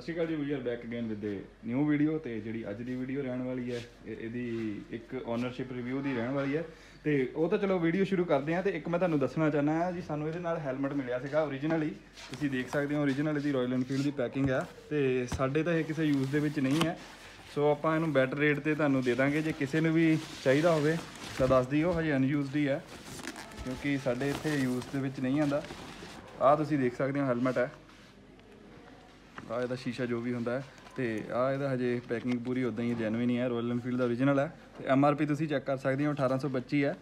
ਸਤਿ ਸ਼੍ਰੀ ਅਕਾਲ ਜੀ, we are back again with a new video. ਤੇ ਜਿਹੜੀ ਅੱਜ ਦੀ ਵੀਡੀਓ ਰਹਿਣ ਵਾਲੀ ਹੈ ਇਹਦੀ ਇੱਕ ਓਨਰਸ਼ਿਪ ਰਿਵਿਊ ਦੀ ਰਹਿਣ ਵਾਲੀ ਹੈ। ਤੇ ਉਹ ਤਾਂ ਚਲੋ ਵੀਡੀਓ ਸ਼ੁਰੂ ਕਰਦੇ ਹਾਂ। ਤੇ ਇੱਕ ਮੈਂ ਤੁਹਾਨੂੰ ਦੱਸਣਾ ਚਾਹੁੰਦਾ ਹਾਂ ਜੀ, ਸਾਨੂੰ ਇਹਦੇ ਨਾਲ ਹੈਲਮਟ ਮਿਲਿਆ ਸੀਗਾ ਓਰੀਜਨਲੀ, ਤੁਸੀਂ ਦੇਖ ਸਕਦੇ ਹੋ ਓਰੀਜਨਲ ਇਹਦੀ ਰਾਇਲ ਐਨਫੀਲਡ ਦੀ ਪੈਕਿੰਗ ਆ। ਤੇ ਸਾਡੇ ਤਾਂ ਇਹ ਕਿਸੇ ਯੂਜ਼ ਦੇ ਵਿੱਚ ਨਹੀਂ ਹੈ, ਸੋ ਆਪਾਂ ਇਹਨੂੰ ਬੈਟਰ ਰੇਟ ਤੇ ਤੁਹਾਨੂੰ ਦੇ ਦਾਂਗੇ। ਜੇ ਕਿਸੇ ਨੂੰ ਵੀ ਚਾਹੀਦਾ ਹੋਵੇ ਤਾਂ ਦੱਸ ਦਿਓ, ਹਜੇ ਅਨਯੂਜ਼ਡ ਹੀ ਹੈ ਕਿਉਂਕਿ ਸਾਡੇ ਇੱਥੇ ਯੂਜ਼ ਦੇ ਵਿੱਚ ਨਹੀਂ ਆਉਂਦਾ। ਆਹ ਤੁਸੀਂ ਦੇਖ ਸਕਦੇ ਹੋ ਹੈਲਮਟ ਹੈ, ਆਹ ਇਹਦਾ ਸ਼ੀਸ਼ਾ ਜੋ ਵੀ ਹੁੰਦਾ ਹੈ। ਤੇ ਆਹ ਇਹਦਾ ਹਜੇ ਪੈਕਿੰਗ ਪੂਰੀ ਉੱਦਾਂ ਹੀ ਜੈਨੂਇਨ ਹੈ, ਰੋਇਲ ਐਨਫੀਲਡ ਦਾ ਓਰੀਜਨਲ ਹੈ। ਤੇ MRP ਤੁਸੀਂ ਚੈੱਕ ਕਰ ਸਕਦੇ ਹੋ 1825 ਹੈ।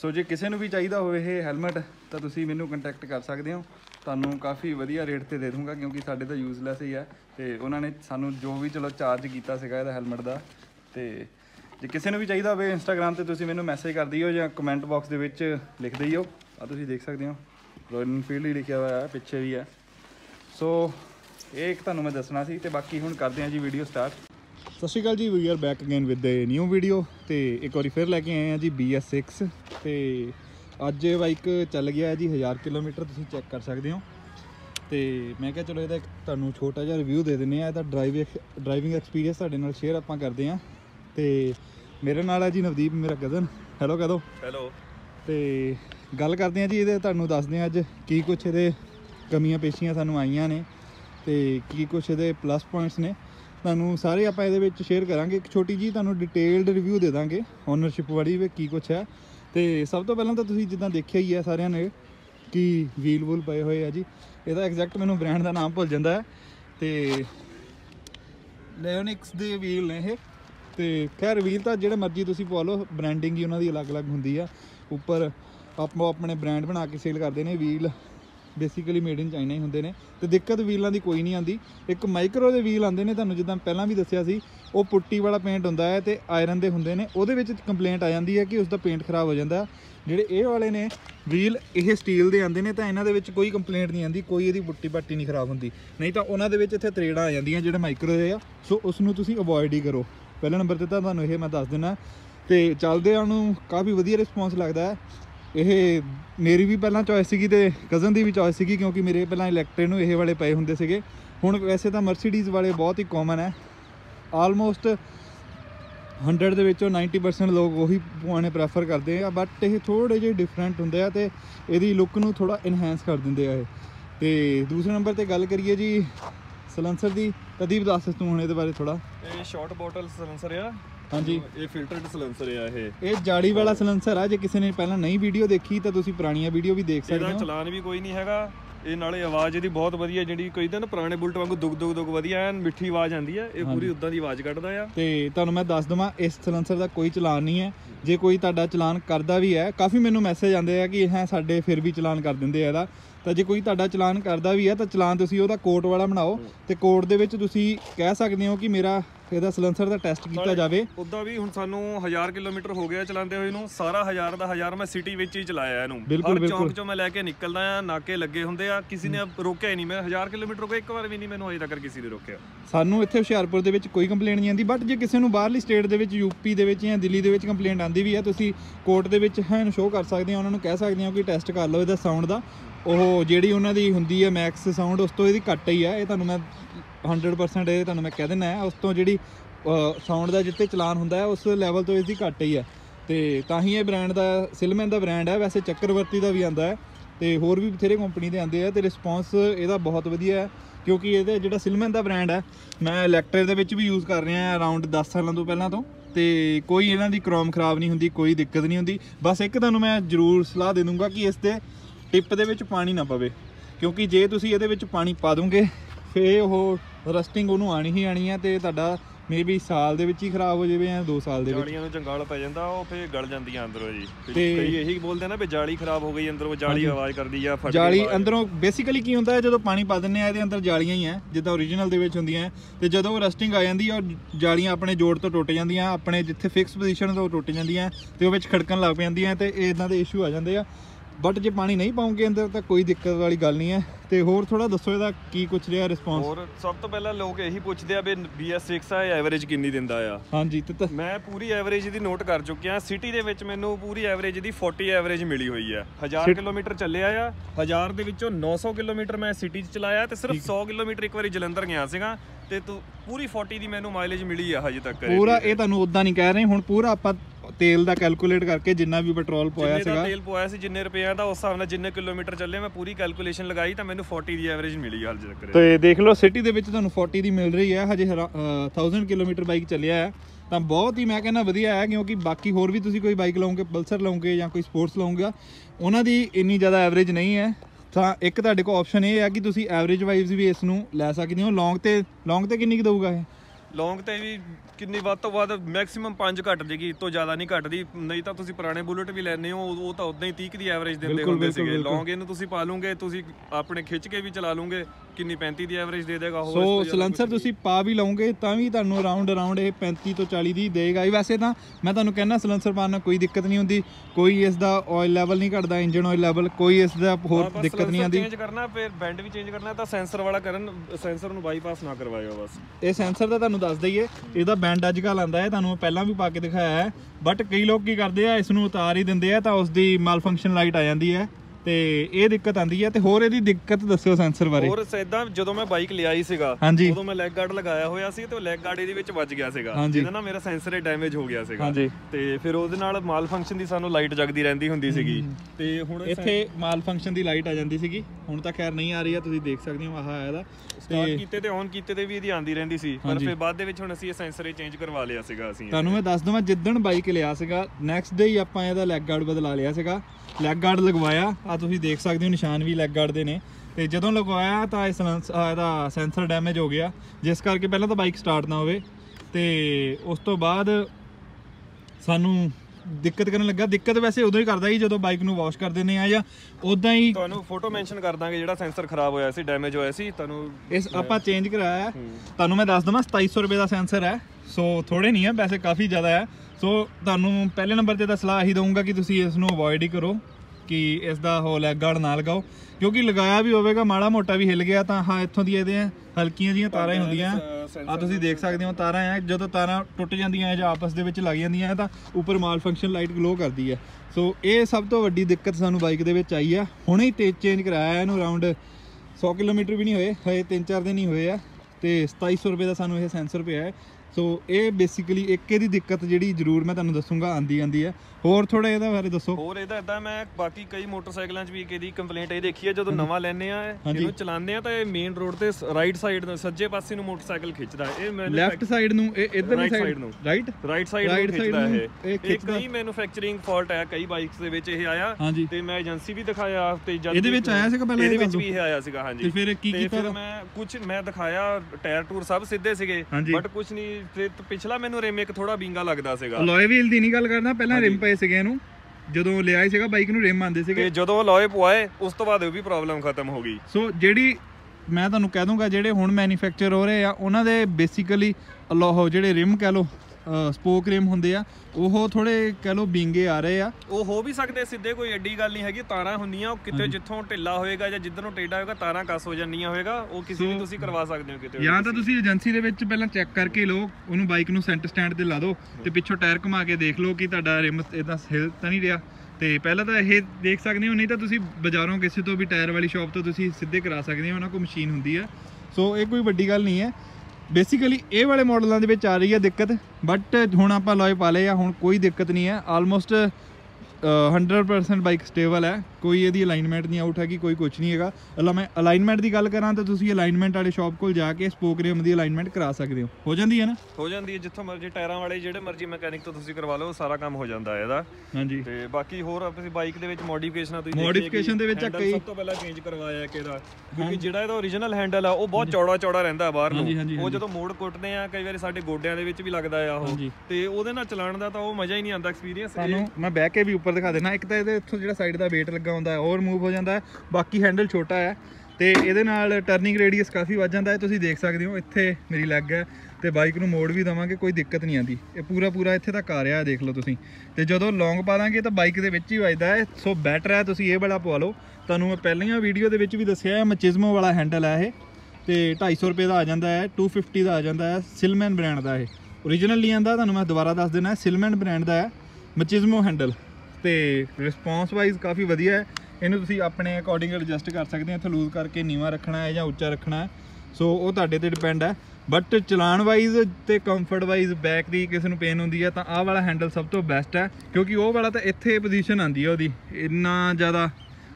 ਸੋ ਜੇ ਕਿਸੇ ਨੂੰ ਵੀ ਚਾਹੀਦਾ ਹੋਵੇ ਇਹ ਹੈਲਮਟ ਤਾਂ ਤੁਸੀਂ ਮੈਨੂੰ ਕੰਟੈਕਟ ਕਰ ਸਕਦੇ ਹੋ, ਤੁਹਾਨੂੰ ਕਾਫੀ ਵਧੀਆ ਰੇਟ ਤੇ ਦੇ ਦੂੰਗਾ ਕਿਉਂਕਿ ਸਾਡੇ ਤਾਂ ਯੂਜ਼ਲੈਸ ਹੀ ਹੈ। ਤੇ ਉਹਨਾਂ ਨੇ ਸਾਨੂੰ ਜੋ ਵੀ ਚਲੋ ਚਾਰਜ ਕੀਤਾ ਸੀਗਾ ਇਹਦਾ ਹੈਲਮਟ ਦਾ। ਤੇ ਜੇ ਕਿਸੇ ਨੂੰ ਵੀ ਚਾਹੀਦਾ ਹੋਵੇ ਇੰਸਟਾਗ੍ਰਾਮ ਤੇ ਤੁਸੀਂ ਮੈਨੂੰ ਮੈਸੇਜ ਕਰ ਦਿਓ ਜਾਂ ਕਮੈਂਟ ਬਾਕਸ ਦੇ ਵਿੱਚ ਲਿਖ ਦਿਓ। ਆਹ ਤੁਸੀਂ ਦੇਖ ਸਕਦੇ ਹੋ ਰੋਇਲ ਐਨਫੀਲਡ ਹੀ ਲਿਖਿਆ ਹੋਇਆ ਹੈ, ਪਿੱਛੇ ਵੀ ਹੈ। ਸੋ ਇਹ ਇੱਕ ਤੁਹਾਨੂੰ ਮੈਂ ਦੱਸਣਾ ਸੀ। ਤੇ ਬਾਕੀ ਹੁਣ ਕਰਦੇ ਹਾਂ ਜੀ ਵੀਡੀਓ ਸਟਾਰਟ। ਸਤਿ ਸ਼੍ਰੀ ਅਕਾਲ ਜੀ, we are back again with a new video. ਤੇ ਇੱਕ ਵਾਰੀ ਫਿਰ ਲੈ ਕੇ ਆਏ ਹਾਂ ਜੀ BS6। ਤੇ ਅੱਜ ਇਹ ਬਾਈਕ ਚੱਲ ਗਿਆ ਹੈ ਜੀ 1000 ਕਿਲੋਮੀਟਰ, ਤੁਸੀਂ ਚੈੱਕ ਕਰ ਸਕਦੇ ਹੋ। ਤੇ ਮੈਂ ਕਿਹਾ ਚਲੋ ਇਹਦਾ ਤੁਹਾਨੂੰ ਛੋਟਾ ਜਿਹਾ ਰਿਵਿਊ ਦੇ ਦਿੰਦੇ ਹਾਂ, ਇਹਦਾ ਡਰਾਈਵਿੰਗ ਐਕਸਪੀਰੀਅੰਸ ਤੁਹਾਡੇ ਨਾਲ ਸ਼ੇਅਰ ਆਪਾਂ ਕਰਦੇ ਹਾਂ। ਤੇ ਮੇਰੇ ਨਾਲ ਹੈ ਜੀ ਨਵਦੀਪ, ਮੇਰਾ ਕਜ਼ਨ। ਹੈਲੋ ਕਦੋਂ ਹੈਲੋ। ਤੇ ਗੱਲ ਕਰਦੇ ਹਾਂ ਜੀ ਇਹਦੇ, ਤੁਹਾਨੂੰ ਦੱਸਦੇ ਹਾਂ ਅੱਜ ਕੀ ਕੁਛ ਇਹਦੇ ਕਮੀਆਂ ਪੇਸ਼ੀਆਂ ਸਾਨੂੰ ਆਈਆਂ ਨੇ ਤੇ ਕੀ ਕੁਛ ਇਹਦੇ ਪਲੱਸ ਪੁਆਇੰਟਸ ਨੇ, ਤੁਹਾਨੂੰ ਸਾਰੇ ਆਪਾਂ ਇਹਦੇ ਵਿੱਚ ਸ਼ੇਅਰ ਕਰਾਂਗੇ। ਇੱਕ ਛੋਟੀ ਜੀ ਤੁਹਾਨੂੰ ਡਿਟੇਲਡ ਰਿਵਿਊ ਦੇ ਦਾਂਗੇ ਓਨਰਸ਼ਿਪ ਵਾਲੀ ਵੀ ਕੀ ਕੁਛ ਹੈ। ਤੇ ਸਭ ਤੋਂ ਪਹਿਲਾਂ ਤਾਂ ਤੁਸੀਂ ਜਿੱਦਾਂ ਦੇਖਿਆ ਹੀ ਹੈ ਸਾਰਿਆਂ ਨੇ ਕਿ ਵੀਲ ਵੂਲ ਪਏ ਹੋਏ ਆ ਜੀ। ਇਹਦਾ ਐਗਜ਼ੈਕਟ ਮੈਨੂੰ ਬ੍ਰਾਂਡ ਦਾ ਨਾਮ ਭੁੱਲ ਜਾਂਦਾ ਹੈ। ਤੇ ਲੈਓਨਿਕਸ ਦੇ ਵੀਲ ਨੇ ਇਹ। ਤੇ ਖੈਰ ਵੀਲ ਤਾਂ ਜਿਹੜਾ ਮਰਜ਼ੀ ਤੁਸੀਂ ਪਾ ਲਓ, ਬ੍ਰਾਂਡਿੰਗ ਹੀ ਉਹਨਾਂ ਦੀ ਅਲੱਗ-ਅਲੱਗ ਹੁੰਦੀ ਆ। ਉੱਪਰ ਆਪੋ ਆਪਣੇ ਬ੍ਰਾਂਡ ਬਣਾ ਕੇ ਸੇਲ ਕਰਦੇ ਨੇ। Wheel basically made in China ਹੀ ਹੁੰਦੇ ਨੇ। ਤੇ ਦਿੱਕਤ ਵੀਲਾਂ ਦੀ ਕੋਈ ਨਹੀਂ ਆਉਂਦੀ। ਇੱਕ ਮਾਈਕਰੋ ਦੇ ਵੀਲ ਆਉਂਦੇ ਨੇ, ਤੁਹਾਨੂੰ ਜਿੱਦਾਂ ਪਹਿਲਾਂ ਵੀ ਦੱਸਿਆ ਸੀ, ਉਹ ਪੁੱਟੀ ਵਾਲਾ ਪੇਂਟ ਹੁੰਦਾ ਹੈ ਤੇ ਆਇਰਨ ਦੇ ਹੁੰਦੇ ਨੇ। ਉਹਦੇ ਵਿੱਚ ਕੰਪਲੇਂਟ ਆ ਜਾਂਦੀ ਹੈ ਕਿ ਉਸ ਦਾ ਪੇਂਟ ਖਰਾਬ ਹੋ ਜਾਂਦਾ। ਜਿਹੜੇ ਇਹ ਵਾਲੇ ਨੇ ਵੀਲ, ਇਹ ਸਟੀਲ ਦੇ ਆਉਂਦੇ ਨੇ ਤਾਂ ਇਹਨਾਂ ਦੇ ਵਿੱਚ ਕੋਈ ਕੰਪਲੇਂਟ ਨਹੀਂ ਆਉਂਦੀ, ਕੋਈ ਇਹਦੀ ਪੁੱਟੀ ਪਾਟੀ ਨਹੀਂ ਖਰਾਬ ਹੁੰਦੀ। ਨਹੀਂ ਤਾਂ ਉਹਨਾਂ ਦੇ ਵਿੱਚ ਇੱਥੇ ਤਰੇੜਾਂ ਆ ਜਾਂਦੀਆਂ ਜਿਹੜੇ ਮਾਈਕਰੋ ਦੇ ਆ। ਸੋ ਉਸ ਨੂੰ ਤੁਸੀਂ ਅਵੋਇਡ ਹੀ ਕਰੋ, ਪਹਿਲੇ ਨੰਬਰ 'ਤੇ ਤਾਂ ਤੁਹਾਨੂੰ ਇਹ ਮੈਂ ਦੱਸ ਦਿੰਦਾ। ਤੇ ਚੱਲਦੇ ਉਹਨੂੰ ਕਾਫੀ ਵਧੀਆ ਰਿਸਪੌਂਸ ਲੱਗਦਾ ਹੈ। ਇਹ ਮੇਰੀ ਵੀ ਪਹਿਲਾਂ ਚੋਇਸ ਸੀਗੀ ਤੇ ਕਜ਼ਨ ਦੀ ਵੀ ਚੋਇਸ ਸੀਗੀ ਕਿਉਂਕਿ ਮੇਰੇ ਪਹਿਲਾਂ ਇਲੈਕਟ੍ਰਿਕ ਨੂੰ ਇਹ ਵਾਲੇ ਪਏ ਹੁੰਦੇ ਸੀਗੇ। ਹੁਣ ਵੈਸੇ ਤਾਂ ਮਰਸੀਡੀਜ਼ ਵਾਲੇ ਬਹੁਤ ਹੀ ਕਾਮਨ ਹੈ, ਆਲਮੋਸਟ 100 ਦੇ ਵਿੱਚੋਂ 90% ਲੋਕ ਉਹੀ ਪੁਆਣੇ ਪ੍ਰੈਫਰ ਕਰਦੇ ਆ। ਬਟ ਇਹ ਥੋੜ੍ਹੇ ਜਿਹੇ ਡਿਫਰੈਂਟ ਹੁੰਦੇ ਆ ਤੇ ਇਹਦੀ ਲੁੱਕ ਨੂੰ ਥੋੜ੍ਹਾ ਇਨਹੈਂਸ ਕਰ ਦਿੰਦੇ ਆ ਇਹ। ਤੇ ਦੂਸਰੇ ਨੰਬਰ 'ਤੇ ਗੱਲ ਕਰੀਏ ਜੀ ਸਲੈਂਸਰ ਦੀ, ਤਦੀਪ ਦੱਸ ਤੂੰ ਹੁਣ ਇਹਦੇ ਬਾਰੇ ਥੋੜ੍ਹਾ। ਇਹ ਸ਼ਾਰਟ ਬੋਟਲ ਸਲੈਂਸਰ ਆ। ਹਾਂਜੀ, ਇਹ ਫਿਲਟਰਡ ਸਲੈਂਸਰ ਆ। ਇਹ ਜਾੜੀ ਵਾਲਾ ਸਲੈਂਸਰ ਆ। ਜੇ ਕਿਸੇ ਨੇ ਪਹਿਲਾਂ ਨਹੀਂ ਵੀਡੀਓ ਦੇਖੀ ਤਾਂ ਤੁਸੀਂ ਪੁਰਾਣੀਆਂ ਵੀਡੀਓ ਵੀ ਦੇਖ ਸਕਦੇ ਹੋ। ਇਹਦਾ ਚਲਾਨ ਵੀ ਕੋਈ ਨਹੀਂ ਹੈਗਾ। ਇਹ ਨਾਲੇ ਆਵਾਜ਼ ਇਹਦੀ ਬਹੁਤ ਵਧੀਆ, ਜਿਹੜੀ ਕਈ ਦਿਨ ਪੁਰਾਣੇ ਬੁਲਟ ਵਾਂਗੂ ਦੁਗ ਦੁਗ ਦੁਗ ਵਧੀਆ ਐਨ ਮਿੱਠੀ ਆਵਾਜ਼ ਆਉਂਦੀ ਹੈ। ਇਹ ਪੂਰੀ ਉਦਾਂ ਦੀ ਆਵਾਜ਼ ਕੱਢਦਾ ਆ। ਤੇ ਤੁਹਾਨੂੰ ਮੈਂ ਦੱਸ ਦਵਾਂ ਇਸ ਸਲੈਂਸਰ ਦਾ ਕੋਈ ਚਲਾਨ ਨਹੀਂ ਹੈ। ਜੇ ਕੋਈ ਤੁਹਾਡਾ ਚਲਾਨ ਕਰਦਾ ਵੀ ਹੈ, ਕਾਫੀ ਮੈਨੂੰ ਮੈਸੇਜ ਆਉਂਦੇ ਆ ਕਿ ਹਾਂ ਸਾਡੇ ਫਿਰ ਵੀ ਚਲਾਨ ਕਰ ਦਿੰਦੇ ਆ ਇਹਦਾ। ਤਾਂ ਜੇ ਕੋਈ ਤੁਹਾਡਾ ਚਲਾਨ ਕਰਦਾ ਵੀ ਹੈ ਤਾਂ ਚਲਾਨ ਤੁਸੀਂ ਉਹਦਾ ਕੋਟ ਵਾਲਾ ਬਣਾਓ ਤੇ ਕੋਟ ਦੇ ਵਿੱਚ ਤੁਸੀਂ ਕਹਿ ਸਕਦੇ ਹੋ ਕਿ ਮੇਰਾ ਇਹਦਾ ਸਲੈਂਸਰ ਦਾ ਟੈਸਟ ਕੀਤਾ ਜਾਵੇ। ਉੱਦਾਂ ਵੀ ਹੁਣ ਸਾਨੂੰ 1000 ਕਿਲੋਮੀਟਰ ਹੋ ਗਿਆ ਚਲਾਉਂਦੇ ਹੋਏ ਨੂੰ। ਸਾਰਾ 1000 ਦਾ 1000 ਮੈਂ ਸਿਟੀ ਵਿੱਚ ਹੀ ਚਲਾਇਆ ਇਹਨੂੰ। ਬਿਲਕੁਲ ਚੌਂਕ ਚੋਂ ਮੈਂ ਲੈ ਕੇ ਨਿਕਲਦਾ ਆ, ਨਾਕੇ ਲੱਗੇ ਹੁੰਦੇ ਆ, ਕਿਸੇ ਨੇ ਰੋਕਿਆ ਹੀ ਨਹੀਂ। ਮੈਂ 1000 ਕਿਲੋਮੀਟਰ ਕੋਈ ਇੱਕ ਵਾਰ ਵੀ ਨਹੀਂ ਮੈਨੂੰ ਅਜੇ ਤੱਕ ਕਿਸੇ ਨੇ ਰੋਕਿਆ। ਸਾਨੂੰ ਇੱਥੇ ਹੁਸ਼ਿਆਰਪੁਰ ਦੇ ਵਿੱਚ ਕੋਈ ਕੰਪਲੇਂਟ ਨਹੀਂ ਆਉਂਦੀ। ਬਟ ਜੇ ਕਿਸੇ ਨੂੰ ਬਾਹਰਲੀ ਸਟੇਟ ਦੇ ਵਿੱਚ, UP ਦੇ ਵਿੱਚ ਜਾਂ ਦਿੱਲੀ ਦੇ ਵਿੱਚ ਕੰਪਲੇਂਟ ਆਉਂਦੀ ਵੀ ਹੈ, ਤੁਸੀਂ ਕੋਰਟ ਦੇ ਵਿੱਚ ਹੈਂਡ ਸ਼ੋਅ ਕਰ ਸਕਦੇ ਹੋ, ਉਹਨਾਂ ਨੂੰ ਕਹਿ ਸਕਦੇ ਹੋ ਕਿ ਟੈਸਟ ਕਰ ਲਓ ਇਹਦਾ ਸਾਊਂਡ ਦਾ। ਉਹ ਜਿਹੜੀ ਉਹਨਾਂ ਦੀ ਹੁੰਦੀ ਹੈ ਮੈਕਸ ਸਾਊਂਡ, ਉਸ ਤੋਂ ਇਹਦੀ ਘੱਟ ਹੀ ਹੈ। ਇਹ ਤੁਹਾਨੂੰ ਮੈਂ 100% ਇਹ ਤੁਹਾਨੂੰ ਮੈਂ ਕਹਿ ਦਿੰਦਾ ਹੈ। ਉਸ ਤੋਂ ਜਿਹੜੀ ਸਾਊਂਡ ਦਾ ਜਿੱਤੇ ਚਲਾਨ ਹੁੰਦਾ ਹੈ ਉਸ ਲੈਵਲ ਤੋਂ ਇਹਦੀ ਘੱਟ ਹੀ ਹੈ। ਤੇ ਤਾਂ ਹੀ ਇਹ ਬ੍ਰਾਂਡ ਦਾ, ਸਿਲਮੈਨ ਦਾ ਬ੍ਰਾਂਡ ਹੈ। ਵੈਸੇ ਚੱਕਰਵਰਤੀ ਦਾ ਵੀ ਆਉਂਦਾ ਹੈ ਤੇ ਹੋਰ ਵੀ ਬਥੇਰੇ ਕੰਪਨੀ ਦੇ ਆਉਂਦੇ ਆ। ਤੇ ਰਿਸਪੌਂਸ ਇਹਦਾ ਬਹੁਤ ਵਧੀਆ ਹੈ ਕਿਉਂਕਿ ਇਹਦੇ ਜਿਹੜਾ ਸਿਲਮੈਨ ਦਾ ਬ੍ਰਾਂਡ ਹੈ, ਮੈਂ ਇਲੈਕਟ੍ਰਿਕ ਦੇ ਵਿੱਚ ਵੀ ਯੂਜ਼ ਕਰ ਰਿਹਾ ਅਰਾਊਂਡ 10 ਸਾਲਾਂ ਤੋਂ ਪਹਿਲਾਂ ਤੋਂ। ਤੇ ਕੋਈ ਇਹਨਾਂ ਦੀ ਕ੍ਰੋਮ ਖਰਾਬ ਨਹੀਂ ਹੁੰਦੀ, ਕੋਈ ਦਿੱਕਤ ਨਹੀਂ ਹੁੰਦੀ। ਬਸ ਇੱਕ ਤੁਹਾਨੂੰ ਮੈਂ ਜ਼ਰੂਰ ਸਲਾਹ ਦੇ ਦੂੰਗਾ ਕਿ ਇਸ ਦੇ ਟਿਪ ਦੇ ਵਿੱਚ ਪਾਣੀ ਨਾ ਪਵੇ ਕਿਉਂਕਿ ਜੇ ਤੁਸੀਂ ਇਹਦੇ ਵਿੱਚ ਪਾਣੀ ਪਾ ਦੋਗੇ ਫਿਰ ਉਹ ਰਸਟਿੰਗ ਉਹਨੂੰ ਆਣੀ ਹੀ ਆਣੀ ਹੈ ਤੇ ਤੁਹਾਡਾ ਮੇਬੀ ਸਾਲ ਦੇ ਵਿੱਚ ਹੀ ਖਰਾਬ ਹੋ ਜਾਵੇ ਜਾਂ 2 ਸਾਲ ਦੇ ਵਿੱਚ। ਜਾਲੀਆਂ ਨੂੰ ਚੰਗਾਲ ਪੈ ਜਾਂਦਾ, ਉਹ ਫਿਰ ਗਲ ਜਾਂਦੀਆਂ ਅੰਦਰੋਂ ਜੀ। ਕਈ ਇਹੀ ਬੋਲਦੇ ਨਾ ਵੀ ਜਾਲੀ ਖਰਾਬ ਹੋ ਗਈ ਅੰਦਰੋਂ, ਜਾਲੀ ਆਵਾਜ਼ ਕਰਦੀ ਆ, ਜਾਲੀ ਅੰਦਰੋਂ। ਬੇਸਿਕਲੀ ਕੀ ਹੁੰਦਾ ਹੈ, ਜਦੋਂ ਪਾਣੀ ਪਾ ਦਿੰਦੇ ਆ ਇਹਦੇ ਅੰਦਰ ਜਾਲੀਆਂ ਹੀ ਆ ਜਿੱਦਾਂ ਓਰੀਜਨਲ ਦੇ ਵਿੱਚ ਹੁੰਦੀਆਂ ਤੇ ਜਦੋਂ ਰਸਟਿੰਗ ਆ ਜਾਂਦੀ ਆ ਉਹ ਜਾਲੀਆਂ ਆਪਣੇ ਜੋੜ ਤੋਂ ਟੁੱਟ ਜਾਂਦੀਆਂ, ਆਪਣੇ ਜਿੱਥੇ ਫਿਕਸ ਪੋਜੀਸ਼ਨ ਤੋਂ ਟੁੱਟ ਜਾਂਦੀਆਂ ਤੇ ਉਹ ਵਿੱਚ ਖੜਕਣ ਲੱਗ ਪੈਂਦੀਆਂ ਤੇ ਇਦਾਂ ਦੇ ਇਸ਼ੂ ਆ ਜਾਂਦੇ ਆ। बट जो पानी नहीं पाओगे अंदर तो कोई दिक्कत वाली गल नहीं है। तो होर थोड़ा दसो इसदा की कुछ रहा रिस्पॉन्स। और सब तो पहला लोग यही पूछते हैं भी BS6 है एवरेज कितनी दिंदा है। हाँ जी, तो मैं पूरी एवरेज दी नोट कर चुकिया, सिटी दे विच मैनू पूरी एवरेज दी 40 एवरेज मिली हुई है। 1000 किलोमीटर चलिया आ, 1000 दे विचों 900 किलोमीटर मैं सिटी च चलाया ते सिर्फ 100 किलोमीटर एक बार जलंधर गया सीगा ते तो पूरी 40 दी मैनू माइलेज मिली है हजे तक। पूरा ये तुहानू उदां नहीं कह रहे, हुण पूरा आपां तेल दा कैलकुलेट करके जिन्ना भी पेट्रोल पाया सीगा, तेल पाया सी जिन्ने रुपए दा उस हिसाब नाल जिन्ने किलोमीटर चले मैं पूरी कैलकुलेशन लगाई तां मैनू 40 दी एवरेज मिली है हजे तक। तो देख लो सिटी दे विच तुहानू 40 दी मिल रही है, हजे 1000 किलोमीटर बाइक चलिया है तो बहुत ही मैं कहना वधिया है। क्योंकि बाकी होर भी तुसीं कोई बाइक लाओगे, पल्सर लाओगे या कोई स्पोर्ट्स लाओगे, उन्हां दी इन्नी ज़्यादा एवरेज नहीं है। तो एक तुहाडे कोल ऑप्शन ये है कि तुसीं एवरेज वाइज भी इस नूं लै सकदे हो। लॉन्ग ते किन्नी देगा ये? लॉन्ग तो भी कितनी वध तो वध मैक्सीम 5 घट देगी, तो ज़्यादा नहीं घटती। नहीं तो तुम पुराने बुलेट भी लेने हो वो तो उदा ही 30 की एवरेज देते होंगे सीगे। लॉन्ग इन तुम पा लूँगे, अपने खिंच के भी चला लूँगे, कितनी 35 की एवरेज दे देगा। सो सिलेंसर तुम पा भी लाओगे तो भी तुहानू अराउंड 35 to 40 की देगा ही। वैसे तो मैं तुहानू कहना सिलेंसर पाने नाल कोई दिक्कत नहीं होंदी, कोई इसका ऑयल लैवल नहीं घटता, इंजन ऑयल लैवल कोई इसका होर दिक्कत नहीं आती। चेंज करना फिर बैंड भी चेंज करना तो सेंसर वाला करन, सेंसर नूं बाईपास ना करवाइओ बस। ये सेंसर का तुहानू दस दईए, इसका बैंड अजकल आता है, तुहानू पहला भी पा के दिखाया है। बट कई लोग की करते हैं इसनूं उतार ही दिंदे आ तो उसकी माल फंक्शन लाइट आ जाती है तो यह दिक्कत आती है। तो होर इसकी दिक्कत दस्सो सेंसर बारे। और इदां जो मैं बाइक लिया सीगा उदों मैं लैग गार्ड लगाया होया सी ते लैग गार्ड इहदे विच वज गया सीगा, जिहदे नाल मेरा सेंसर डैमेज हो गया सीगा ते फिर उसदे नाल माल फंक्शन दी सानू लाइट जगदी रहिंदी हुंदी सीगी ते हुण इत्थे माल फंक्शन दी लाइट आ जांदी सीगी। हुण तां खैर नहीं आ रही है, तुसीं देख सकदे हो आह इहदा स्टार्ट कीते ते ऑन कीते ते वी इहदी आंदी रहिंदी सी, पर फिर बाद दे विच हुण असीं इह सेंसर चेंज करवा लिया सीगा। असीं तुहानू मैं दस दवां जिद्दण बाइक लिया सीगा नैक्सट डे ही आपां इहदा लैग गार्ड बदला लिया सीगा, लैग गार्ड लगवाया आ तुसीं देख सकते हो निशान भी लैग गार्ड दे ने। ते जदों लगवाया तो इसदा सेंसर डैमेज हो गया, जिस करके पहला तो बाइक स्टार्ट ना होवे ते उस तो बाद सानू दिक्कत करन लगा। दिक्कत वैसे उदों ही करदा ही जदों बाइक नूं वॉश कर देने आ, या उदां ही तुहानू फोटो मैंशन कर दांगे जिहड़ा सेंसर खराब होया सी, डैमेज होया सी। तुहानू इस आपां चेंज कराया, तुहानू मैं दस दवां 2700 रुपए का सेंसर है। सो थोड़े नहीं है वैसे, काफ़ी ज़्यादा है। सो तुहानू पहले नंबर ते तां सलाह ही दूंगा कि तुसीं इस नूं अवॉइड ही करो कि इसका हो लैग गार्ड ना लगाओ, क्योंकि लगाया भी होगा माड़ा मोटा भी हिल गया तो हाँ इतों द हल्कियां जी तारा ही होंगे। आ तुम देख सकते हो तारा है, जो तारा टुट जाए जा आपस में लग जाए तो उपर माल फंक्शन लाइट ग्लो करती है। सो ये सब तो वड्डी दिक्कत सानू बाइक के आई है। हुणे ही तेज चेंज कराया इनू, अराउंड 100 किलोमीटर भी नहीं होए, हजे 3-4 दिन ही होए है तो 2700 रुपये का सानू ये सेंसर पे है। सो ये बेसिकली एक ही दिक्कत जी जरूर मैं तुम्हें दसूँगा आँदी है। होर थोड़ा ये बारे दसो। होर इदा मैं बाकी कई मोटरसाइकिलों भी एक कंप्लेंट ये देखी है, जो नवा लेने चलाने तो मेन रोड से राइट साइड सज्जे पास मोटरसाइकिल खिंचता है, लैफ्ट साइड राइट साइड खिंचता है। कई मैनुफैक्चरिंग फॉल्ट है कई बाइक्स के आया, तो मैं एजेंसी भी दिखाया कुछ मैं दिखाया टायर टूर सब सीधे से, बट कुछ नहीं पिछला मैनू रिम एक थोड़ा बिंगा लगता सीगा। लॉय व्हील दी नहीं गल करना, पहला रिम पे सीगे इनू ਜਦੋਂ ਲਿਆਏ ਸੀਗਾ ਬਾਈਕ ਨੂੰ ਰਿਮ ਆਂਦੇ ਸੀਗੇ, ਜਦੋਂ ਲੋਏ ਪਵਾਏ ਉਸ ਤੋਂ ਬਾਅਦ ਉਹ ਵੀ ਪ੍ਰੋਬਲਮ ਖਤਮ ਹੋ ਗਈ। ਸੋ ਜਿਹੜੀ ਮੈਂ ਤੁਹਾਨੂੰ ਕਹਿ ਦੂੰਗਾ ਜਿਹੜੇ ਹੁਣ ਮੈਨੂਫੈਕਚਰ ਹੋ ਰਹੇ ਆ ਉਹਨਾਂ ਦੇ ਬੇਸਿਕਲੀ ਅਲੋਹ ਜਿਹੜੇ ਰਿਮ ਕਹਿ ਲੋ ਸਪੋਕ ਰਿਮ ਹੁੰਦੇ ਆ ਉਹ ਥੋੜੇ ਕਹਿ ਲੋ ਬਿੰਗੇ ਆ ਰਹੇ ਆ। ਉਹ ਹੋ ਵੀ ਸਕਦੇ ਸਿੱਧੇ, ਕੋਈ ਐਡੀ ਗੱਲ ਨਹੀਂ ਹੈਗੀ, ਤਾਰਾਂ ਹੁੰਦੀਆਂ ਉਹ ਕਿਤੇ ਜਿੱਥੋਂ ਢਿੱਲਾ ਹੋਏਗਾ ਜਾਂ ਜਿੱਧਰੋਂ ਟੇਢਾ ਹੋਏਗਾ ਤਾਰਾਂ ਕੱਸ ਹੋ ਜਾਂਦੀਆਂ ਹੋਏਗਾ, ਉਹ ਕਿਸੇ ਵੀ ਤੁਸੀਂ ਕਰਵਾ ਸਕਦੇ ਹੋ ਕਿਤੇ, ਜਾਂ ਤਾਂ ਤੁਸੀਂ ਏਜੰਸੀ ਦੇ ਵਿੱਚ ਪਹਿਲਾਂ ਚੈੱਕ ਕਰਕੇ ਲਓ, ਉਹਨੂੰ ਬਾਈਕ ਨੂੰ ਸੈਂਟਰ ਸਟੈਂਡ ਤੇ ਲਾ ਦਿਓ ਤੇ ਪਿੱਛੋਂ ਟਾਇਰ ਘੁਮਾ ਕੇ ਦੇਖ ਲਓ ਕਿ ਤੁਹਾਡਾ ਰਿਮ ਇਦਾਂ ਹਿਲ ਤਾਂ ਨਹੀਂ ਰਿਹਾ ਤੇ ਪਹਿਲਾਂ ਤਾਂ ਇਹ ਦੇਖ ਸਕਦੇ ਹੋ, ਨਹੀਂ ਤਾਂ ਤੁਸੀਂ ਬਾਜ਼ਾਰੋਂ ਕਿਸੇ ਤੋਂ ਵੀ ਟਾਇਰ ਵਾਲੀ ਸ਼ਾਪ ਤੋਂ ਤੁਸੀਂ ਸਿੱਧੇ ਕਰਾ ਸਕਦੇ ਹੋ, ਉਹਨਾਂ ਕੋਲ ਮਸ਼ੀਨ ਹੁੰਦੀ ਆ। ਸੋ ਇਹ ਕੋਈ ਵੱਡੀ ਗੱਲ नहीं है। बेसिकली ये वाले मॉडलों के आ रही है दिक्कत, बट हुण आपां लॉय पा ले हुण कोई दिक्कत नहीं है। आलमोस्ट 100% बाइक स्टेबल है, कोई ये अलाइनमेंट नहीं आउट है कि कोई कुछ नहीं है। मैं अलाइनमेंट की गल करा तो तुसीं अलाइनमेंट वाले शॉप को जाके स्पोक रिम की अलाइनमेंट करा सकते हो जाती है ना, हो जाती है जितों मर्जी टायरों वाले जो मर्जी मैकेनिक तो तुसीं करवा लो, सारा काम हो जाता है। हाँ जी, तो बाकी होर बाइक के मॉडिफिकेशन सब तो पहला चेंज करवाया कि क्योंकि जो ओरिजिनल हैंडल है बहुत चौड़ा चौड़ा रहा बाहर, वो जो मोड़ कुटते हैं कई बार साढ़े गोड्या भी लगता है, तो वो चलाने का तो मज़ा ही नहीं आता एक्सपीरियंस। मैं बह के भी उपर दिखा देना, एक तो इधर इत्थों जो साइड का वेट लगा होंदा है और मूव हो जाता है, बाकी हैंडल छोटा है तो ये टर्निंग रेडियस काफ़ी वध जाता है, तुम देख सकते हो इतने मेरी लैग है तो बाइक में मोड़ भी देवेंगे कोई दिक्कत नहीं आती। ये पूरा पूरा इतने तक आ रहा है देख लो तुम, तो जो लौंग पा देंगे तो बाइक के ही वजदा है। सो बैटर है तुम ये बड़ा पवा लो। तू मैं पहलिया वीडियो भी दसिया है मचिज्मो वाला हैंडल है ये, तो 250 रुपये का आ जाता है, 250 का आ जाता है। सिलमैन ब्रांड का है ओरिजिनल आता, तो मैं दोबारा दस देना सिलमैन ब्रांड का है मचिज्मो हैंडल। तो रिस्पोंस वाइज काफ़ी वधिया है, इनू तुसी अपने अकॉर्डिंग एडजस्ट कर सकते हो, लूज करके नीवा रखना है या उच्चा रखना है, सो वो तुहाडे ते डिपेंड है। बट चलाण वाइज तो कंफर्ट वाइज बैक की किसी को पेन होंदी है तो आह वाला हैंडल सब तो बैस्ट है, क्योंकि वो वाला तो इत्थे पोजीशन आती है उहदी इन्ना ज़्यादा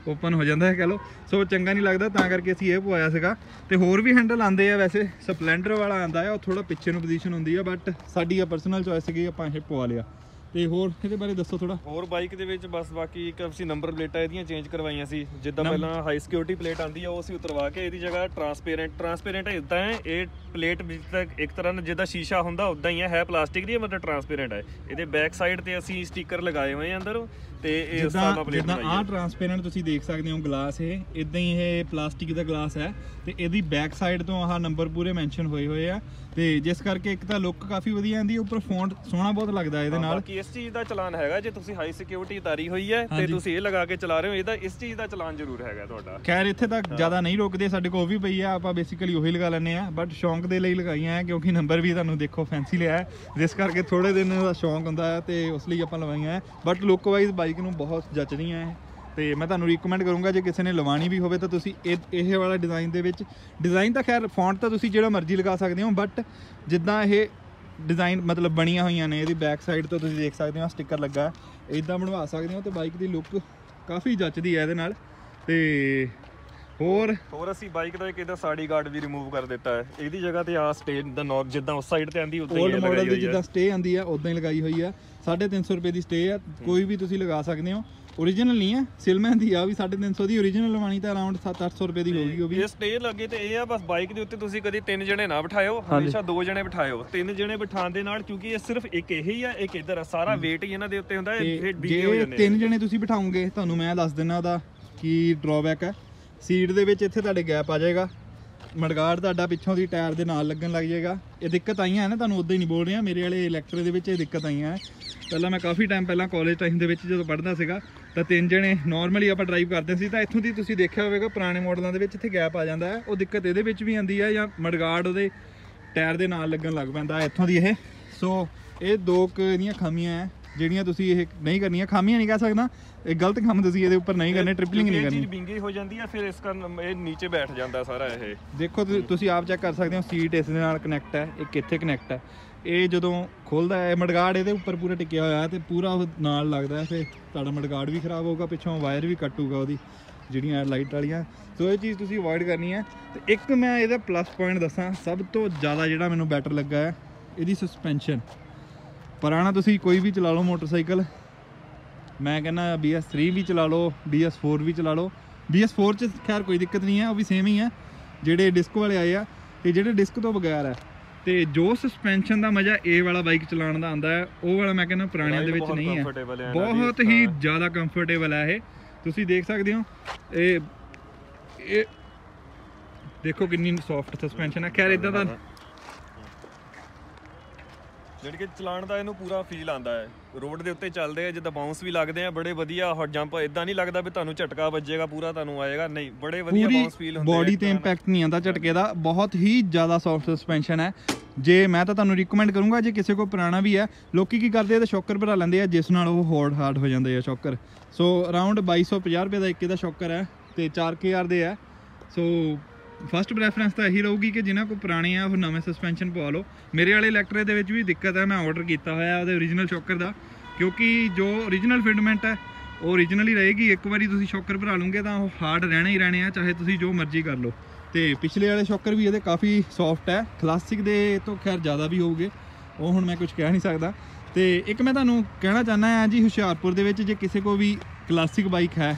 ओपन हो जाता है कह लो, सो चंगा नहीं लगता, तां करके असीं ये पवाया सीगा। तो होर भी हैंडल आते हैं वैसे, स्पलैंडर वाला आता है वो थोड़ा पिछे नूं पोजीशन होंदी है, बट साडी परसनल चॉइस सीगी आपां इह पवा लिया। ਤੇ ਹੋਰ ਇਹਦੇ ਬਾਰੇ ਦੱਸੋ ਥੋੜਾ ਹੋਰ ਬਾਈਕ ਦੇ ਵਿੱਚ। ਬਸ ਬਾਕੀ ਇੱਕ ਅਸੀਂ ਨੰਬਰ ਪਲੇਟਾਂ ਇਹਦੀਆਂ ਚੇਂਜ ਕਰਵਾਈਆਂ ਸੀ, ਜਿੱਦਾਂ ਪਹਿਲਾਂ ਹਾਈ ਸਿਕਿਉਰਿਟੀ ਪਲੇਟ ਆਂਦੀ ਆ ਉਹ ਅਸੀਂ ਉਤਰਵਾ ਕੇ ਇਹਦੀ ਜਗ੍ਹਾ ਟ੍ਰਾਂਸਪੇਰੈਂਟ ਇਦਾਂ ਹੈ। ਇਹ ਪਲੇਟ ਵਿੱਚ ਤੱਕ ਇੱਕ ਤਰ੍ਹਾਂ ਜਿੱਦਾਂ ਸ਼ੀਸ਼ਾ ਹੁੰਦਾ ਉਦਾਂ ਹੀ ਹੈ ਪਲਾਸਟਿਕ ਦੀ, ਮਤਲਬ ਟ੍ਰਾਂਸਪੇਰੈਂਟ ਹੈ। ਇਹਦੇ ਬੈਕ ਸਾਈਡ ਤੇ ਅਸੀਂ ਸਟicker ਲਗਾਏ ਹੋਏ ਆ ਅੰਦਰ, ਤੇ ਇਹ ਇਸ ਤਰ੍ਹਾਂ ਦਾ ਪਲੇਟ ਬਣਾਈ ਹੈ। ਆਹ ਟ੍ਰਾਂਸਪੇਰੈਂਟ ਤੁਸੀਂ ਦੇਖ ਸਕਦੇ ਹੋ ਗਲਾਸ, ਇਹ ਇਦਾਂ ਹੀ ਇਹ ਪਲਾਸਟਿਕ ਦਾ ਗਲਾਸ ਹੈ, ਤੇ ਇਹਦੀ ਬੈਕ ਸਾਈਡ ਤੋਂ ਆਹ ਨੰਬਰ ਪੂਰੇ ਮੈਂਸ਼ਨ ਹੋਏ ਹੋਏ ਆ, ਤੇ ਜਿਸ ਕਰਕੇ ਇੱਕ ਤਾਂ ਲੁੱਕ ਕਾਫੀ ਵਧੀਆ ਆਂਦੀ, ਉੱਪਰ ਫੌਂਟ ਸੋਹਣਾ ਬਹੁਤ ਲੱਗਦਾ ਇਹਦੇ ਨਾਲ। इस चीज़ का चलान है जो तुसी हाई सिक्योरिटी उतारी हुई है तो तुसी ये लगा के चला रहे हो, इहदा इस चीज़ का चलान जरूर है तुहाडा। खैर इत्थे तक ज़्यादा नहीं रोकते, साडे कोल भी पई है, आपां बेसिकली उही लगा लैंदे आ, बट शौक दे लई लगाईआं है, क्योंकि नंबर भी तुहानूं देखो फैंसी लिया है, जिस करके थोड़े दिन दा शौक हुंदा है तो उस लई आपां लगाईआं है। बट लुक वाइज बाइक नूं बहुत जचदियां है, तो मैं तुहानूं रिकमेंड करूँगा जे किसी ने लवानी भी हो तो तुसी इह वाला डिज़ाइन दे विच, डिज़ाइन तां खैर फॉन्ट तां तुसी जिहड़ा मर्जी लगा सकदे हो, बट जिद्दां इह डिज़ाइन मतलब बनिया हुई ने, ये बैक साइड तो तुम देख सकते हो स्टिकर लगा इदा बनवा सकते हो, तो बाइक की लुक काफ़ी जचती है ये। तो होर असी बाइक का एक साड़ी गार्ड भी रिमूव कर दिता है, यदि जगह पर आ स्टे का नॉक जिदा उस साइड से आती ओल्ड मॉडल जिदा स्टे आती है उदा ही लगाई हुई है। 350 रुपये की स्टे है, कोई भी तुम लगा सकते हो, ओरिजिनल नहीं है सिलमैन की, आ भी 350 की ओरिजिनल लवानी तो अराउंड 700-800 रुपये की होगी। वो भी स्टे लगे तो यह है बस बाइक के उत्ते कभी 3 जने ना बिठाओ, हमेशा 2 जने बिठाओ, 3 जने बिठाने नाल क्योंकि ये सिर्फ एक यही है एक इधर सारा वेट ही इन्होंने उत्ते होंदा है। जे 3 जने तुसीं बिठाओगे तो मैं दस दिना उहदा की ड्रॉबैक है, सीट दे विच इत्थे तुहाडे गैप आ जाएगा, मड़गाड़ तुहाडा पिछों की टायर के नाल लगन लग जाएगा। ये दिक्कत आई है ना, तुहानूं उदां ही नहीं बोल रहा, मेरे वाले इलैक्ट्रिक दे विच दिक्कत आई है। पहला मैं काफ़ी टाइम पहला कॉलेज टाइम के जो पढ़ता सीगा तो 3 जने नॉर्मली आप ड्राइव करते सी, तो इतों की तुसीं देखा होगा पुराने मॉडलों के इत्थे गैप आ जाता है, वो दिक्कत ये भी आती है या मड़गाड़ उहदे टायर के नाल लगन लग पैंदा इतों की। यह सो ये दो खामियां है ਜਿਹੜੀਆਂ ਤੁਸੀਂ ਇਹ ਨਹੀਂ ਕਰਨੀਆਂ, ਖਾਮੀਆਂ ਨਹੀਂ ਕਹਿ ਸਕਦਾ, ਇਹ ਗਲਤ ਕੰਮ ਤੁਸੀਂ ਇਹਦੇ ਉੱਪਰ ਨਹੀਂ ਕਰਨੇ, ਟ੍ਰਿਪਲਿੰਗ ਨਹੀਂ ਕਰਨੀ, ਬਿੰਗੀ ਹੋ ਜਾਂਦੀ ਹੈ ਫਿਰ ਇਸ ਕਾਰਨ ਇਹ ਨੀਚੇ ਬੈਠ ਜਾਂਦਾ ਸਾਰਾ। ਇਹ ਦੇਖੋ ਤੁਸੀਂ ਆਪ ਚੈੱਕ ਕਰ ਸਕਦੇ ਹੋ, ਸੀਟ ਇਸ ਦੇ ਨਾਲ ਕਨੈਕਟ ਹੈ, ਇਹ ਕਿੱਥੇ ਕਨੈਕਟ ਹੈ, ਇਹ ਜਦੋਂ ਖੁੱਲਦਾ ਹੈ ਮਡਗਾਰਡ ਇਹਦੇ ਉੱਪਰ ਪੂਰਾ ਟਿਕਿਆ ਹੋਇਆ ਹੈ ਤੇ ਪੂਰਾ ਨਾਲ ਲੱਗਦਾ ਹੈ, ਫਿਰ ਤੁਹਾਡਾ ਮਡਗਾਰਡ ਵੀ ਖਰਾਬ ਹੋਊਗਾ, ਪਿੱਛੋਂ ਵਾਇਰ ਵੀ ਕੱਟੂਗਾ ਉਹਦੀ ਜਿਹੜੀਆਂ ਲਾਈਟ ਵਾਲੀਆਂ, ਸੋ ਇਹ ਚੀਜ਼ ਤੁਸੀਂ ਅਵੋਇਡ ਕਰਨੀ ਹੈ। ਤੇ ਇੱਕ ਮੈਂ ਇਹਦਾ ਪਲੱਸ ਪੁਆਇੰਟ ਦੱਸਾਂ, ਸਭ ਤੋਂ ਜ਼ਿਆਦਾ ਜਿਹੜਾ ਮੈਨੂੰ ਬੈਟਰ ਲੱਗਾ ਹੈ ਇਹਦੀ ਸਸਪੈਂਸ਼ਨ। पुराना तुसी कोई भी चला लो मोटरसाइकिल, मैं कहना BS3 भी चला लो, BS4 भी चला लो, BS4 च खैर कोई दिक्कत नहीं है, वो भी सेम ही है जेडे डिस्क वाले आए हैं, तो जेडे डिस्क तो बगैर है, तो जो सस्पेंशन का मज़ा ए वाला बाइक चलाने का आता है वो वाला मैं कहना पुराने दे विच नहीं है, बहुत ही ज़्यादा कंफर्टेबल है। ये तुसी देख सकते हो ये देखो कितनी सॉफ्ट सस्पेंशन है, खैर इदां दा जिहड़ी कि चलाण दा इहनूं पूरा फील आंदा है, रोड के उत्ते चलदे आ जिद्दां बाउंस भी लगदे आ बड़े वधिया, हॉट जंप इदां नहीं लगदा भी तुहानूं झटका वज्जेगा पूरा तुहानूं आएगा, नहीं बड़े वधिया बाउंस फील हुंदे, बॉडी ते इंपैक्ट नहीं आंदा झटके दा, बहुत ही ज़्यादा सॉफ्ट सस्पेंशन है। जे मैं तो तुहानूं रिकमेंड करूँगा जे किसी को पुराना भी है, लोकी की करदे आ ते शॉकर भरा लैंदे आ जिस नाल ओह हॉट हार्ड हो जांदे आ शॉकर, सो अराउंड 2250 रुपये का एक इहदा शॉकर है, तो 4000 दे है। सो फस्ट प्रैफरेंस तो यही रहूगी कि जिन्हों को पुराने है वह नवें सस्पेंशन पवा लो। मेरे वाले इलैक्ट्रे के भी दिक्कत है, मैं ऑर्डर किया होया ओरिजिनल शॉकर का, क्योंकि जो ओरिजिनल फिटमेंट है वो ओरिजिनल ही रहेगी, एक बार तुम शॉकर भरा लूँगे तो वह हार्ड रहने ही रहने हैं, चाहे तुम जो मर्जी कर लो। तो पिछले वाले शॉकर भी ये काफ़ी सॉफ्ट है, क्लासिक दे तो खैर ज़्यादा भी होगे, वो हुण मैं कुछ कह नहीं सकता। तो एक मैं तुहानूं कहना चाहना है जी, हुशियारपुर दे विच जे किसी को भी क्लासिक बाइक है,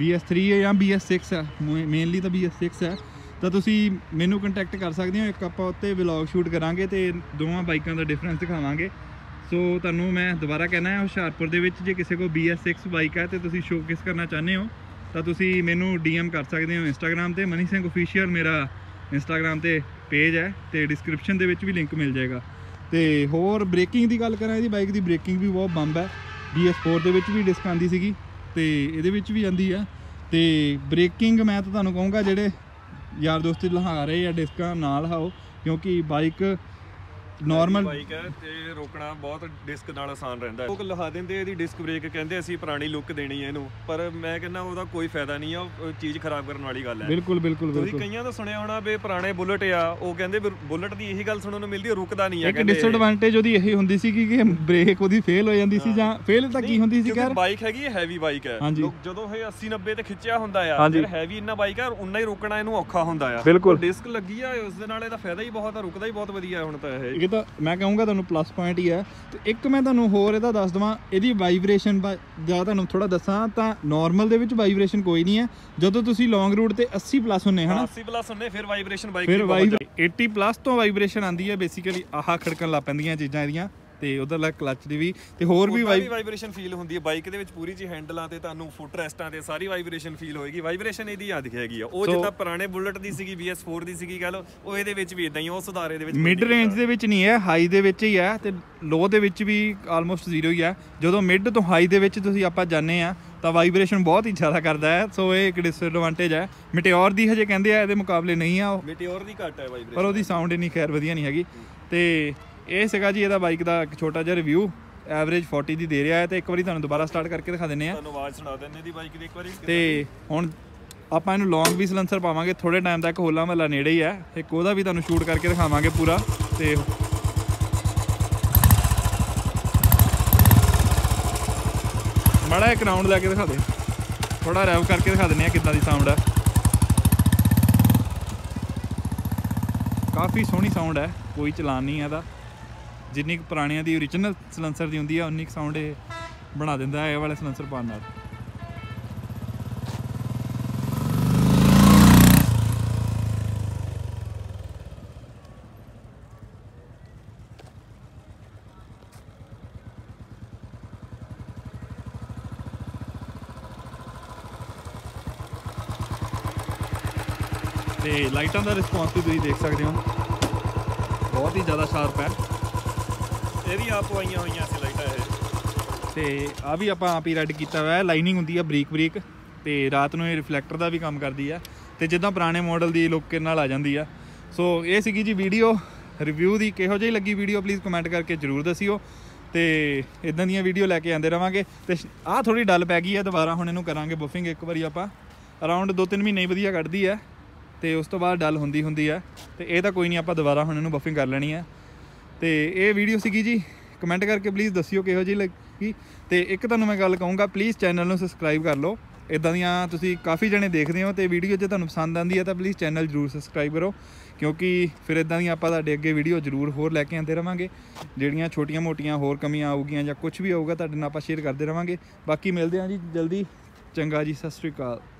BS3 है या BS6 है, मेनली तो BS6 है, तो तुम मैनू कंटैक्ट कर सकते हो, एक आप उत्ते व्लॉग शूट करांगे तो दोवें बाइकां का डिफरेंस दिखावांगे। सो तुहानूं मैं दोबारा कहना है, हुशियारपुर दे विच जे किसी को BS6 बाइक है तो तुसीं शोकेस करना चाहते हो तो तुसी मैनू डीएम कर सकते हो इंस्टाग्राम पर, मनी सिंह ऑफिशियल मेरा इंस्टाग्राम पर पेज है, तो डिस्क्रिप्शन भी लिंक मिल जाएगा। तो होर ब्रेकिंग की गल करा, ये बाइक की ब्रेकिंग भी बहुत बंब है, BS4 दे विच भी डिस्क आती सी, तो ये भी आती है। तो ब्रेकिंग मैं तो तुहानू कहूँगा जेडे यार दोस्त लहा रहे या डिस्कां नाल हाओ, क्योंकि बाइक नॉर्मल बाइक है तो रोकना बहुत डिस्क नाल आसान रहिंदा है। लोग लहा देंदे इहदी डिस्क ब्रेक कहंदे असीं पुरानी लुक देनी है इहनूं, पर मैं कहना उहदा कोई फायदा नहीं है, चीज़ खराब करने वाली गल है। बिल्कुल बिल्कुल बिल्कुल। कईयां तो सुनिया होना भी पुराने बुलेट आ वो कहंदे बुलेट दी इही गल सुणन नूं मिलदी रुकदा नहीं है। एक डिसएडवांटेज उहदी इही हुंदी सी कि ब्रेक उहदी फेल हो जांदी सी, जां फेल तां की हुंदी सी यार, बाइक हैगी हैवी बाइक है, लोग जदों ये 80 90 ते खिच्चिया हुंदा आ फिर हैवी इन्ना बाइक है उन्ना ही रोकना इहनूं औखा हुंदा आ। बिल्कुल डिस्क लगी आ उस दे नाल इहदा फायदा ही बहुत आ, रुकदा ही बहुत वधिया हुण तां ये तो मैं कहूँगा तुहानू प्लस पॉइंट ही है। तो एक मैं तुहानू होर इहदा दस देवां, इहदी वाइब्रेशन जब तुहानू थोड़ा दसा तो नॉर्मल दे विच वाइब्रेशन कोई नहीं है, जदों तुसीं लॉन्ग रूट ते 80 प्लस हुन्ने है ना 80 प्लस हुन्ने फिर वाइब्रेशन बाइक फिर 80 प्लस तो वाइब्रेशन आती है बेसिकली, आह खड़कन लग पैंदियां चीज़ां इहदियां ਤੇ ਉਧਰਲਾ ਕਲਚ ਦੀ ਵੀ ਤੇ ਹੋਰ ਵੀ ਵਾਈਬ੍ਰੇਸ਼ਨ ਫੀਲ ਹੁੰਦੀ ਹੈ ਬਾਈਕ ਦੇ ਵਿੱਚ ਪੂਰੀ ਜੀ, ਹੈਂਡਲਾਂ ਤੇ ਤੁਹਾਨੂੰ ਫੁੱਟ ਰੈਸਟਾਂ ਤੇ ਸਾਰੀ ਵਾਈਬ੍ਰੇਸ਼ਨ ਫੀਲ ਹੋਏਗੀ। ਵਾਈਬ੍ਰੇਸ਼ਨ ਇਹਦੀ ਆ ਦਿਖੇਗੀ, ਉਹ ਜਿੱਦਾਂ ਪੁਰਾਣੇ ਬੁਲਟ ਦੀ ਸੀਗੀ BS4 ਦੀ ਸੀਗੀ ਕਹ ਲੋ, ਉਹ ਇਹਦੇ ਵਿੱਚ ਵੀ ਇਦਾਂ ਹੀ, ਉਹ ਸੁਧਾਰੇ ਦੇ ਵਿੱਚ ਮਿਡ ਰੇਂਜ ਦੇ ਵਿੱਚ ਨਹੀਂ ਹੈ, ਹਾਈ ਦੇ ਵਿੱਚ ਹੀ ਹੈ ਤੇ ਲੋ ਦੇ ਵਿੱਚ ਵੀ ਆਲਮੋਸਟ ਜ਼ੀਰੋ ਹੀ ਹੈ। ਜਦੋਂ ਮਿਡ ਤੋਂ ਹਾਈ ਦੇ ਵਿੱਚ ਤੁਸੀਂ ਆਪਾਂ ਜਾਣੇ ਆ ਤਾਂ ਵਾਈਬ੍ਰੇਸ਼ਨ ਬਹੁਤ ਹੀ ਜ਼ਿਆਦਾ ਕਰਦਾ ਹੈ, ਸੋ ਇਹ ਇੱਕ ਡਿਸਐਡਵਾਂਟੇਜ ਹੈ। ਮਟਿਓਰ ਦੀ ਹਜੇ ਕਹਿੰਦੇ ਆ ਇਹਦੇ ਮੁਕਾਬਲੇ ਨਹੀਂ ਆ, ਮਟਿਓਰ ਦੀ ਘੱਟ ਹੈ ਵਾਈਬ੍ਰੇਸ਼ਨ, ਪਰ ਉਹਦੀ ਸਾਊਂਡ ਇੰਨੀ ਖੈਰ ਵਧੀਆ ਨਹੀਂ ਹੈਗੀ। ਤੇ ਇਹ ਸੀਗਾ ਜੀ ਇਹਦਾ ਬਾਈਕ ਦਾ ਇੱਕ ਛੋਟਾ ਜਿਹਾ ਰਿਵਿਊ, ਐਵਰੇਜ 40 ਦੀ ਦੇ ਰਿਹਾ ਹੈ। ਤੇ ਇੱਕ ਵਾਰੀ ਤੁਹਾਨੂੰ ਦੁਬਾਰਾ ਸਟਾਰਟ ਕਰਕੇ ਦਿਖਾ ਦਿੰਨੇ ਆ, ਤੁਹਾਨੂੰ ਆਵਾਜ਼ ਸੁਣਾ ਦਿੰਨੇ ਇਹਦੀ ਬਾਈਕ ਦੀ ਇੱਕ ਵਾਰੀ। ਤੇ ਹੁਣ ਆਪਾਂ ਇਹਨੂੰ ਲੌਂਗ ਵੀ ਸਲੈਂਸਰ ਪਾਵਾਂਗੇ ਥੋੜੇ ਟਾਈਮ ਤੱਕ, ਹੋਲਾ ਮਹੱਲਾ ਨੇੜੇ ਹੀ ਹੈ, ਇੱਕ ਉਹਦਾ ਵੀ ਤੁਹਾਨੂੰ ਸ਼ੂਟ ਕਰਕੇ ਦਿਖਾਵਾਂਗੇ ਪੂਰਾ। ਤੇ ਮਾੜਾ ਇੱਕ ਰਾਊਂਡ ਲੈ ਕੇ ਦਿਖਾ ਦੇ, ਥੋੜਾ ਰੈਵ ਕਰਕੇ ਦਿਖਾ ਦਿੰਨੇ ਆ ਕਿੱਦਾਂ ਦੀ ਸਾਊਂਡ ਹੈ, ਕਾਫੀ ਸੋਹਣੀ ਸਾਊਂਡ ਹੈ, ਕੋਈ ਚਲਾਨ ਨਹੀਂ ਇਹਦਾ, जिन्नी पुराणिया की ओरिजिनल सिलेंसर की होंगी है उन्नी साउंड बना दिता है वाले सिलेंसर पाने। लाइटा का रिस्पॉन्स भी तुम देख सकते हो बहुत ही ज़्यादा शार्प है, ये भी आप आई हुई लाइटा है तो आ भी आप ही रैड किया हुआ है, लाइनिंग होंगी है बरीक बरीक, तो रात में रिफ्लैक्टर का भी काम करती है, तो जिदा पुराने मॉडल की लुक आ जाती है। सो ये सी जी वीडियो रिव्यू की, किहो जी लगी वीडियो प्लीज़ कमेंट करके जरूर दसियो, तो इदां दी वीडियो लैके आते रहेंगे। तो आ थोड़ी डल पै गई है दोबारा, हुण इहनूं करांगे बफिंग एक बारी आप अराउंड 2-3 महीने वधिया कढ़दी है, तो उस तो बाद डल होंदी होंदी है, तो ये तो कोई नहीं आप दोबारा हुण इहनूं बफिंग कर लैणी है। तो ये वीडियो सीगी जी, कमेंट करके प्लीज़ दसियो किहो जी लगी। तो एक तुहानूं मैं गल कहूँगा प्लीज़ चैनल नूं सबसक्राइब कर लो, इदां दियां तुसीं काफ़ी जने देखदे हो, तो वीडियो जे तुहानूं पसंद आंदी है तो प्लीज़ चैनल जरूर सबसक्राइब करो, क्योंकि फिर इदां दी आपां तुहाडे अगे वीडियो जरूर होर लैके आंदे रहांगे, जिहड़ियां छोटियां मोटियां होर कमियां आउगियां जां कुछ भी आऊगा तुहाडे नाल आपां शेयर करदे रहांगे। बाकी मिलदे हां जी जल्दी, चंगा जी, सत श्री अकाल।